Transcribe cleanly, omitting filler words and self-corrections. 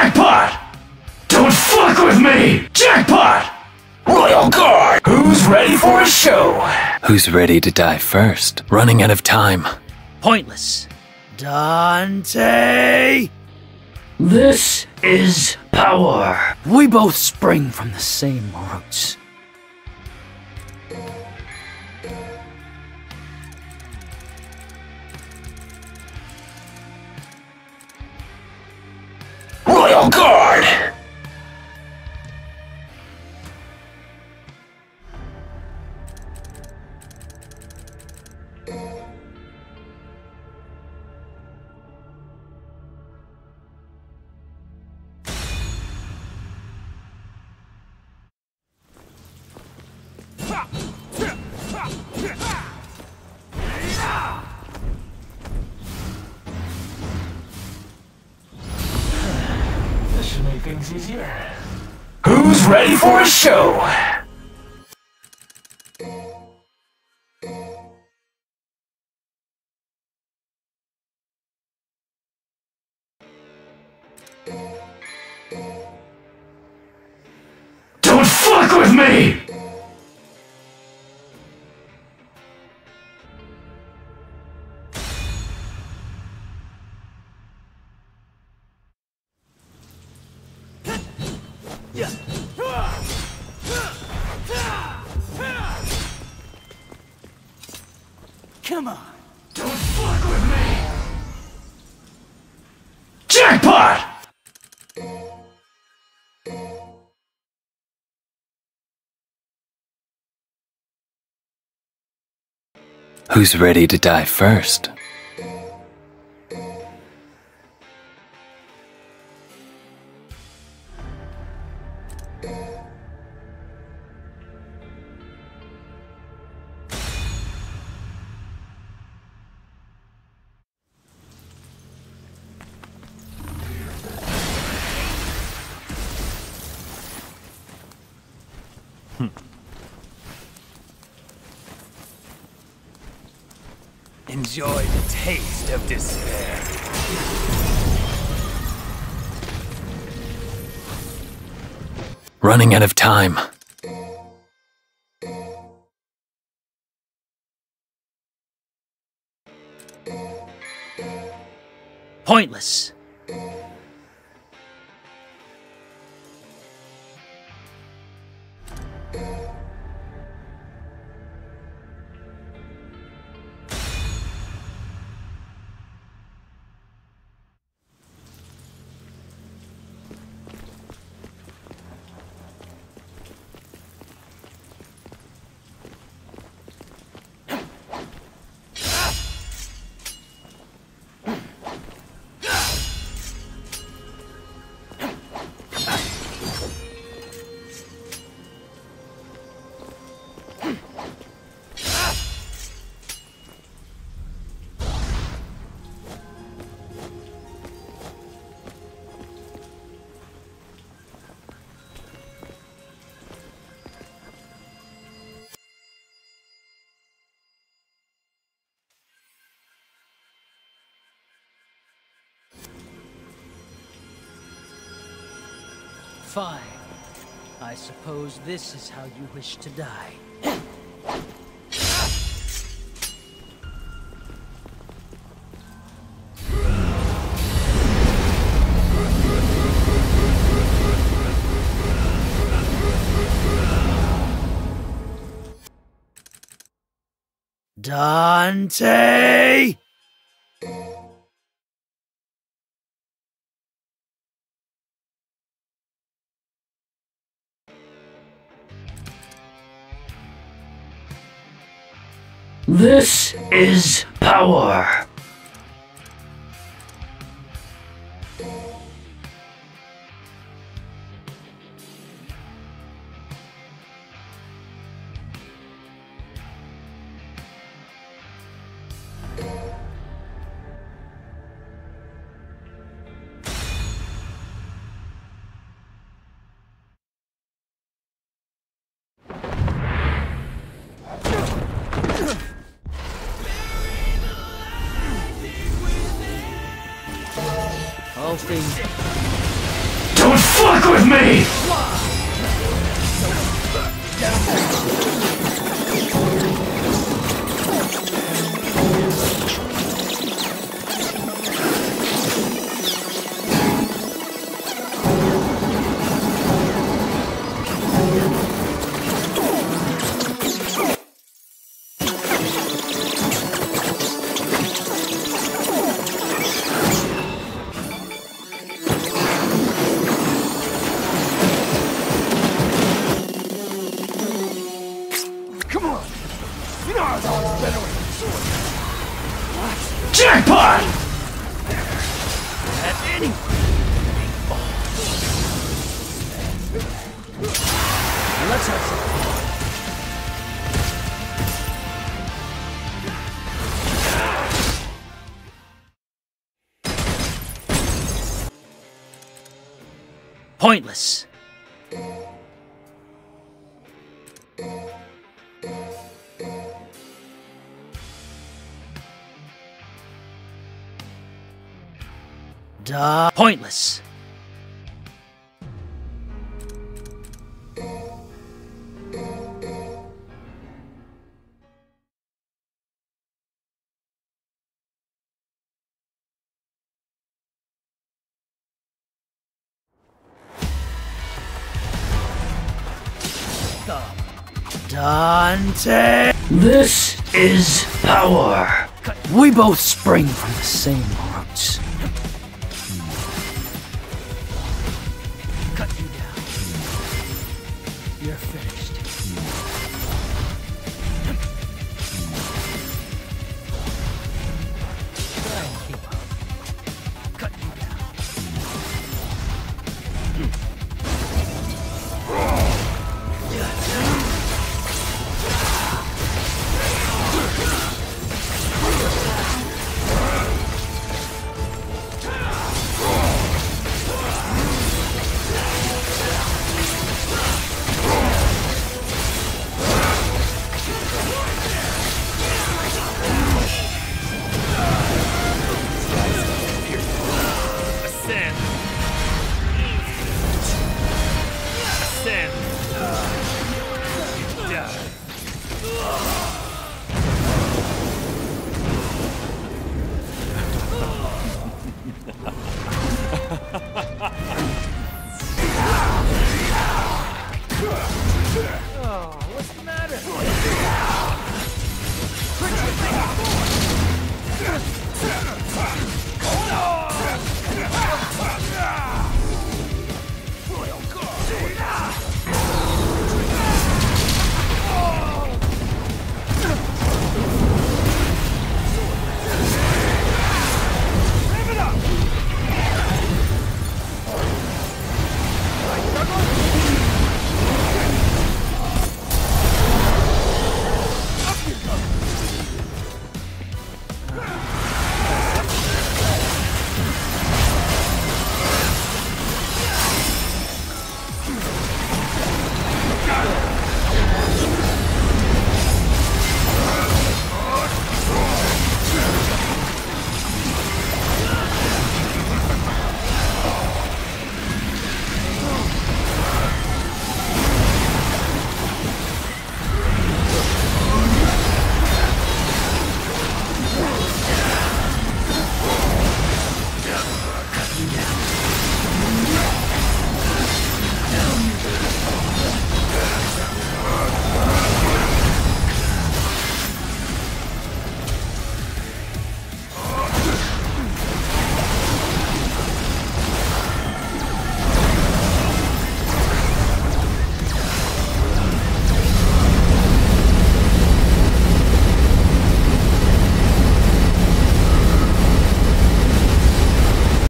Jackpot! Don't fuck with me! Jackpot! Royal Guard! Who's ready for a show? Who's ready to die first? Running out of time. Pointless. Dante! This is power. We both spring from the same roots. Royal Guard! Who's ready for a show? Don't fuck with me! Come on. Don't fuck with me. Jackpot! Who's ready to die first? Enjoy the taste of despair. Running out of time. Pointless. Fine. I suppose this is how you wish to die. Dante! This is power. All things. fuck with me! Jackpot! Let's have some fun. Pointless. Pointless. Dante. This is power. We both spring from the same roots.